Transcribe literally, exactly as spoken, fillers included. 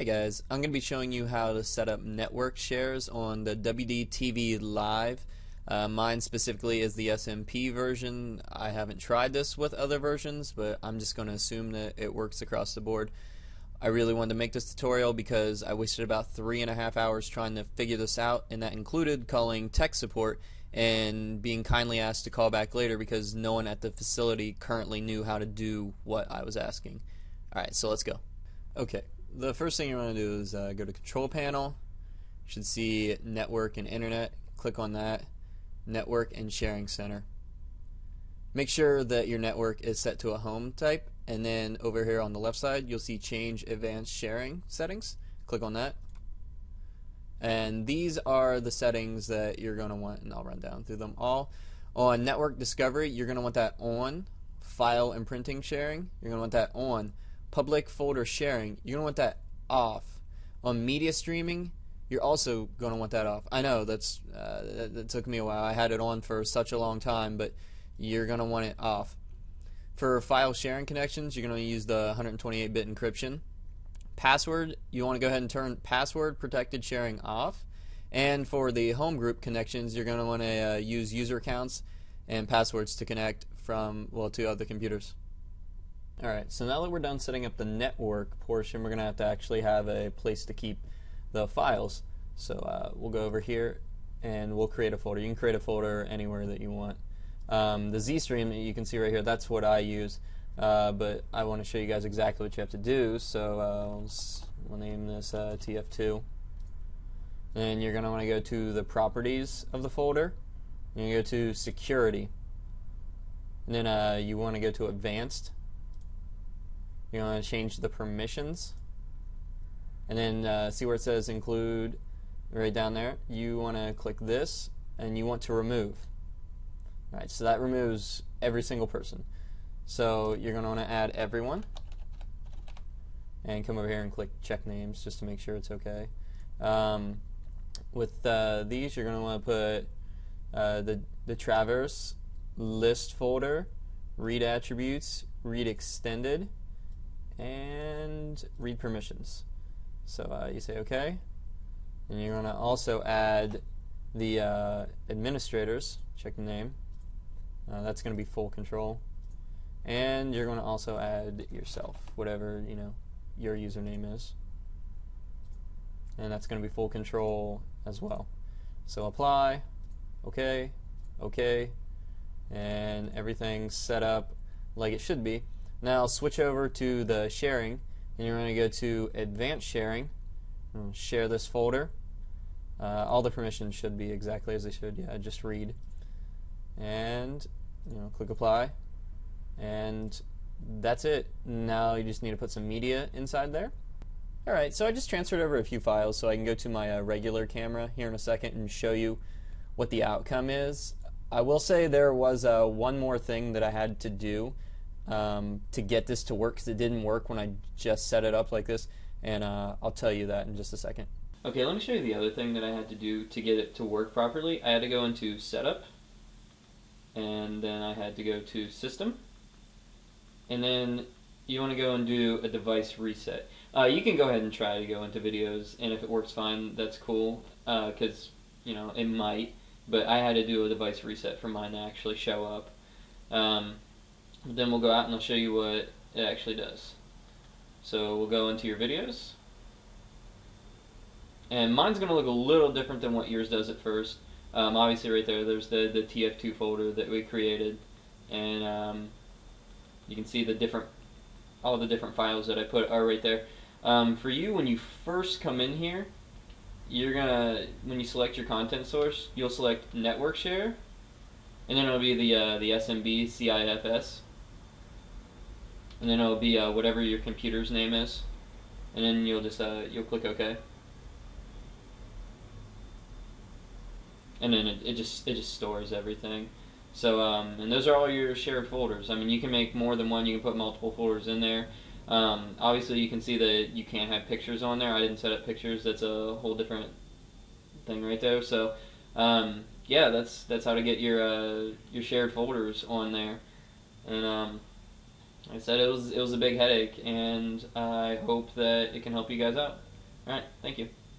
Hey guys, I'm going to be showing you how to set up network shares on the W D T V Live. Uh, mine specifically is the S M P version. I haven't tried this with other versions, but I'm just going to assume that it works across the board. I really wanted to make this tutorial because I wasted about three and a half hours trying to figure this out, and that included calling tech support and being kindly asked to call back later because no one at the facility currently knew how to do what I was asking. Alright, so let's go. Okay. The first thing you want to do is uh, go to Control Panel. You should see Network and Internet. Click on that. Network and Sharing Center. Make sure that your network is set to a home type, and then over here on the left side you'll see Change Advanced Sharing Settings. Click on that. And these are the settings that you're going to want, and I'll run down through them all. On Network Discovery, you're going to want that on. File and Printing Sharing, you're going to want that on. Public folder sharing, you're going to want that off. On media streaming, you're also going to want that off. I know that's uh, that, that took me a while. I had it on for such a long time, but you're going to want it off. For file sharing connections, you're going to use the one twenty-eight bit encryption. Password, you want to go ahead and turn password protected sharing off. And for the home group connections, you're going to want to uh, use user accounts and passwords to connect from well to other computers. Alright, so now that we're done setting up the network portion, we're going to have to actually have a place to keep the files. So uh, we'll go over here and we'll create a folder. You can create a folder anywhere that you want. Um, the Z stream that you can see right here, that's what I use, uh, but I want to show you guys exactly what you have to do. So uh, we'll name this uh, T F two. And you're going to want to go to the properties of the folder. You're going to go to security. And then uh, you want to go to advanced. You're going to change the permissions, and then uh, see where it says include right down there. You want to click this, and you want to remove. All right, so that removes every single person. So you're going to want to add everyone, and come over here and click check names just to make sure it's okay. Um, with uh, these, you're going to want to put uh, the the traverse, list folder, read attributes, read extended, and read permissions. So uh, you say OK, and you're going to also add the uh, administrators, check the name, uh, that's going to be full control, and you're going to also add yourself, whatever you know your username is, and that's going to be full control as well. So apply, OK, OK, and everything's set up like it should be. Now switch over to the sharing, and you're going to go to advanced sharing. Share this folder. Uh, all the permissions should be exactly as they should. Yeah, just read, and you know, click apply, and that's it. Now you just need to put some media inside there. All right, so I just transferred over a few files, so I can go to my uh, regular camera here in a second and show you what the outcome is. I will say there was uh, one more thing that I had to do Um, to get this to work, because it didn't work when I just set it up like this, and uh, I'll tell you that in just a second. Okay, let me show you the other thing that I had to do to get it to work properly. I had to go into Setup, and then I had to go to System, and then you want to go and do a device reset. Uh, you can go ahead and try to go into videos, and if it works fine, that's cool, because uh, you know, it might, but I had to do a device reset for mine to actually show up. Um, Then we'll go out and I'll show you what it actually does. So we'll go into your videos. And mine's going to look a little different than what yours does at first. Um, obviously right there, there's the, the T F two folder that we created. And um, you can see the different, all the different files that I put are right there. Um, for you, when you first come in here, you're going to, when you select your content source, you'll select Network Share. And then it'll be the, uh, the S M B, C I F S. And then it'll be uh, whatever your computer's name is, and then you'll just uh, you'll click OK, and then it, it just it just stores everything. So um, and those are all your shared folders. I mean, you can make more than one. You can put multiple folders in there. Um, obviously, you can see that you can't have pictures on there. I didn't set up pictures. That's a whole different thing right there. So um, yeah, that's that's how to get your uh, your shared folders on there, and. Um, I said it was it was a big headache, and I hope that it can help you guys out. All right, thank you.